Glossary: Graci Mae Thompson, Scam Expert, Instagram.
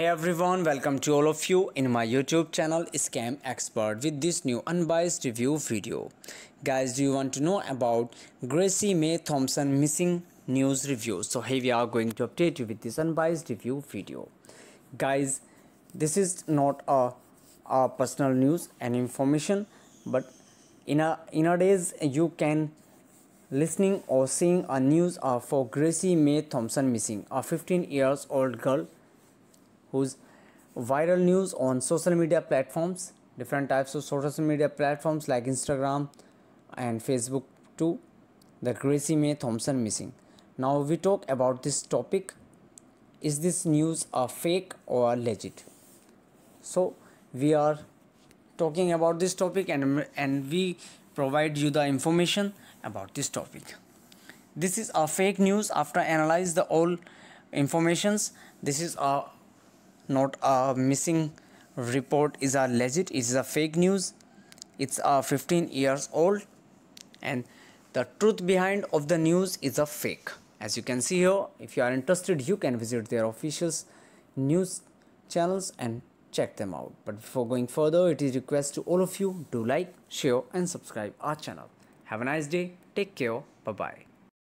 Hey everyone, welcome to all of you in my YouTube channel Scam Expert with this new unbiased review video. Guys, do you want to know about Graci Mae Thompson missing news review? So here we are going to update you with this unbiased review video. Guys, this is not a personal news and information, but in a days you can listening or seeing a news for Graci Mae Thompson missing, a 15-year-old girl whose viral news on social media platforms, different types of social media platforms like Instagram and Facebook too, the Graci Mae Thompson missing. Now we talk about this topic, is this news a fake or legit? So we are talking about this topic and we provide you the information about this topic. This is a fake news after analyze the all informations. This is a not a missing report, is a legit, it is a fake news. It's a 15-year-old and the truth behind of the news is a fake. As you can see here, if you are interested, you can visit their official news channels and check them out. But before going further, it is request to all of you, do like, share and subscribe our channel. Have a nice day. Take care. Bye-bye.